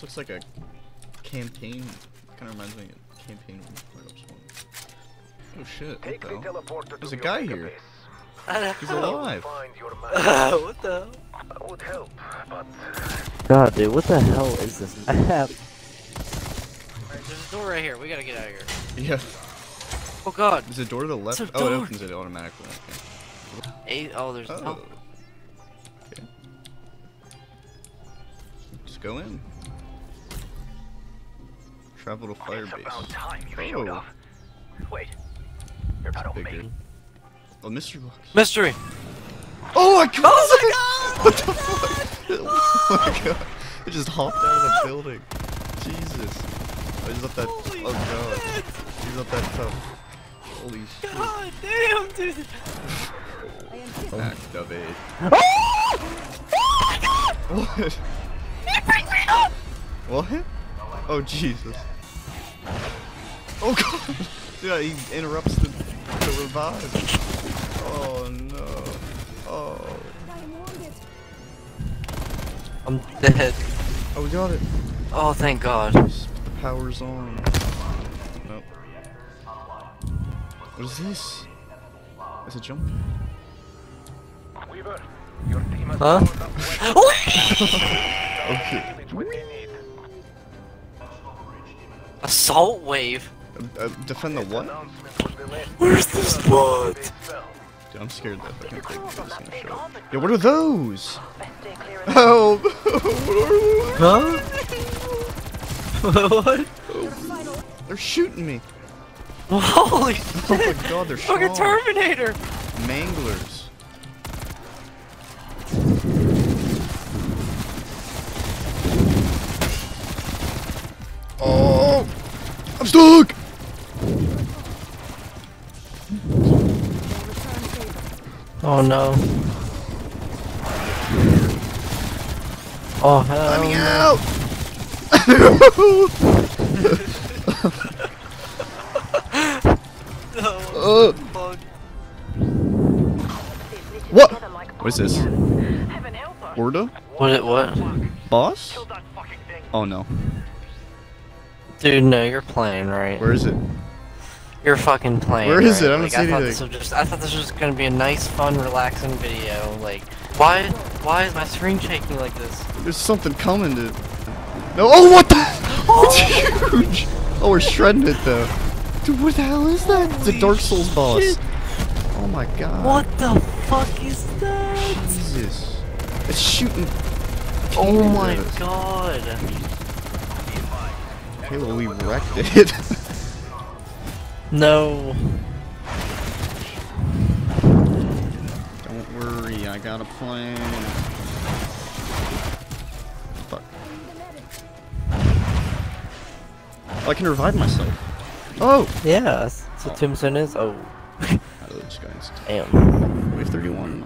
This looks like a campaign. Kind of reminds me of a campaign. Oh shit! There's a guy here. He's alive. What the hell? Would help, but... God, dude, what the hell is this map? Alright, there's a door right here. We gotta get out of here. Yeah. Oh god. There's a door to the left. Oh, it opens it automatically. Okay. There's a door. Okay. Just go in. Travel to Firebase. Oh. Wait. You're not big. Oh, mystery box. Mystery! Oh my god! Oh my god! What the fuck? Oh my god. It just hopped out of the building. Jesus. Oh, he's up that. Holy oh god. Shit. He's up that top. Holy shit. God damn, dude. Activate. Oh my god! What? It brings me up! What? Oh, Jesus. Oh god! Dude, he interrupts the revive. Oh no. Oh. I'm dead. Oh, we got it. Oh, thank God. The power's on. Nope. What is this? It's a jump. Weaver, your team has okay. Assault wave. Defend the what? Where's the spot? Dude, I'm scared that I can't take this gonna show. Yo, what are those? Help! Huh? What? Oh, they're shooting me. Holy shit! Oh my god, they're shooting me. Fucking Terminator! Manglers. Oh! I'm stuck! Oh no. Oh hell. Let me out! No. What? What is this? Order? What? Boss? Oh no. Dude, no, you're playing, right? Where is it? You're fucking playing. Where is it? I don't see anything. I thought this was just gonna be a nice, fun, relaxing video. Like, why is my screen shaking like this? There's something coming, dude. No, oh, what the? Oh, it's huge. Oh, we're shredding it though. Dude, what the hell is that? It's a Dark Souls boss. Shit. Oh my god. What the fuck is that? Jesus. It's shooting. Oh my god. Okay, well we wrecked it. No. Don't worry, I got a plan. Fuck. Oh, I can revive myself. Oh! Yeah, that's what Tombstone is. Oh. Damn. Wave 31.